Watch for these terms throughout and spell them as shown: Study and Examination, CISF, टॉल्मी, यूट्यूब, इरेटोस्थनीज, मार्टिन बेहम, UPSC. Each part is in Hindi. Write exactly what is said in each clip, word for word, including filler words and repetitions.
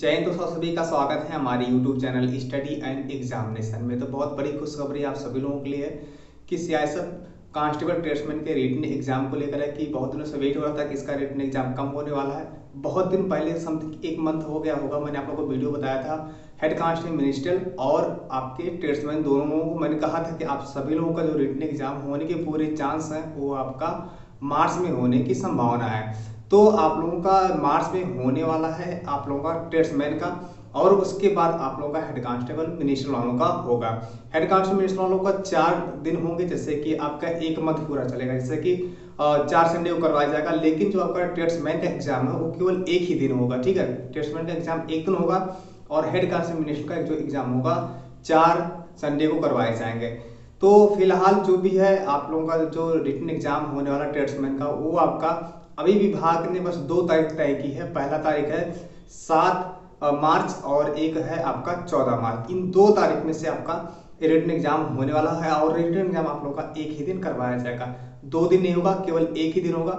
जय हिंद दोस्तों, सभी का स्वागत है हमारे यूट्यूब channel study and examination में। तो बहुत बड़ी खुशखबरी आप सभी लोगों के लिए कि सीआईएसएफ कांस्टेबल ट्रेड्समैन के रिटन एग्जाम को लेकर है कि बहुत दिनों से वेट हो रहा था कि इसका रिटन एग्जाम कम होने वाला है। बहुत दिन पहले समथिंग एक मंथ हो गया होगा, मैंने आप लोगों को वीडियो बताया था। हेड कांस्टेबल मिनिस्ट्रियल और आपके ट्रेड्समैन दोनों को मैंने कहा था कि आप सभी लोगों का जो रिटन एग्जाम होने के पूरे चांस हैं वो आपका मार्च में होने की संभावना है। तो आप लोगों का मार्च में होने वाला है आप लोगों का ट्रेड्समैन का, और उसके बाद आप लोगों का हेड कांस्टेबल मिनिस्टर वालों का होगा। हेड कांस्टेबल मिनिस्टर वालों का चार दिन होंगे, जैसे कि आपका एक मंथ पूरा चलेगा, जैसे कि चार संडे को करवाया जाएगा। लेकिन जो आपका ट्रेड्समैन का एग्जाम है वो केवल एक ही दिन होगा, ठीक है। ट्रेड्समैन का एग्जाम एक दिन होगा और हेड कांस्टेबल मिनिस्टर का जो एग्जाम होगा चार संडे को करवाए जाएंगे। तो फिलहाल जो भी है आप लोगों का जो रिटन एग्जाम होने वाला ट्रेड्समैन का, वो आपका अभी विभाग ने बस दो तारीख तय की है। पहला तारीख है सात मार्च और एक है आपका चौदह मार्च। इन दो तारीख में से आपका रिटन एग्जाम होने वाला है और रिटन एग्जाम आप लोगों का एक ही दिन करवाया जाएगा, दो दिन नहीं होगा, केवल एक ही दिन होगा।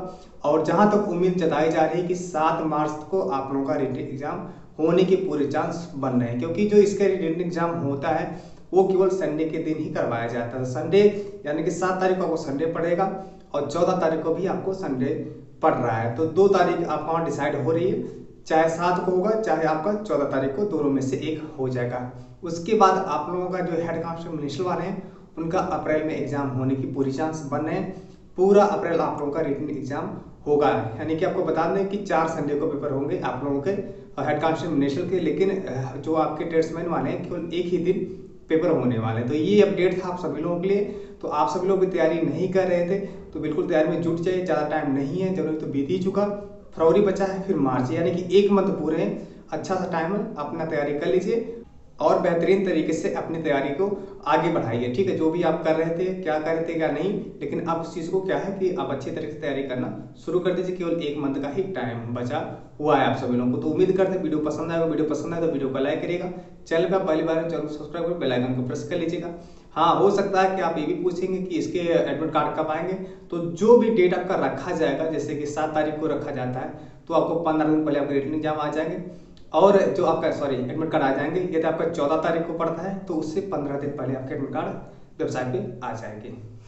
और जहां तक उम्मीद जताई जा रही है कि सात मार्च को आप लोगों का रिटन एग्जाम होने के पूरे चांस बन रहे हैं, क्योंकि जो इसका रिटन एग्जाम होता है वो केवल संडे के दिन ही करवाया जाता है। संडे यानी कि सात तारीख को आपको संडे पड़ेगा और चौदह तारीख को भी आपको संडे पड़ रहा है। तो दो तारीख आपका वहाँ डिसाइड हो रही है, चाहे सात को होगा चाहे आपका चौदह तारीख को, दोनों में से एक हो जाएगा। उसके बाद आप लोगों का जो हेड कांस्टेबल मिनिस्टर वाले हैं उनका अप्रैल में एग्जाम होने की पूरी चांस बन रहे हैं। पूरा अप्रैल आप लोगों का रिटन एग्जाम होगा, यानी कि आपको बता दें कि चार संडे को पेपर होंगे आप लोगों के हेड कांस्टेबल मिनिस्टर के, लेकिन जो आपके ट्रेड्समैन वाले हैं केवल एक ही दिन पेपर होने वाले। तो ये अपडेट था आप सभी लोगों के लिए। तो आप सभी लोग भी तैयारी नहीं कर रहे थे तो बिल्कुल तैयारी में जुट जाइए, ज़्यादा टाइम नहीं है, जनवरी तो बीत ही चुका, फरवरी बचा है, फिर मार्च, यानी कि एक मंथ पूरे हैं। अच्छा सा टाइम है, अपना तैयारी कर लीजिए और बेहतरीन तरीके से अपनी तैयारी को आगे बढ़ाइए, ठीक है। जो भी आप कर रहे थे, क्या कर रहे थे क्या नहीं, लेकिन अब उस चीज़ को क्या है कि आप अच्छे तरीके से तैयारी करना शुरू कर दीजिए। केवल एक मंथ का ही टाइम बचा हुआ है आप सभी लोगों को। तो उम्मीद करते हैं वीडियो पसंद आएगा। वीडियो पसंद आए तो वीडियो को लाइक करिएगा, चैनल पर पहली बार चैनल सब्सक्राइब कर बेल आइकन को प्रेस कर लीजिएगा। हाँ, हो सकता है कि आप ये भी पूछेंगे कि इसके एडमिट कार्ड कब आएंगे, तो जो भी डेट आपका रखा जाएगा, जैसे कि सात तारीख को रखा जाता है तो आपको पंद्रह दिन पहले आपके रिटन एग्जाम आ जाएंगे और जो आपका सॉरी एडमिट कार्ड आ जाएंगे। यदि आपका चौदह तारीख को पड़ता है तो उससे पंद्रह दिन पहले आपके एडमिट कार्ड वेबसाइट पे आ जाएंगे।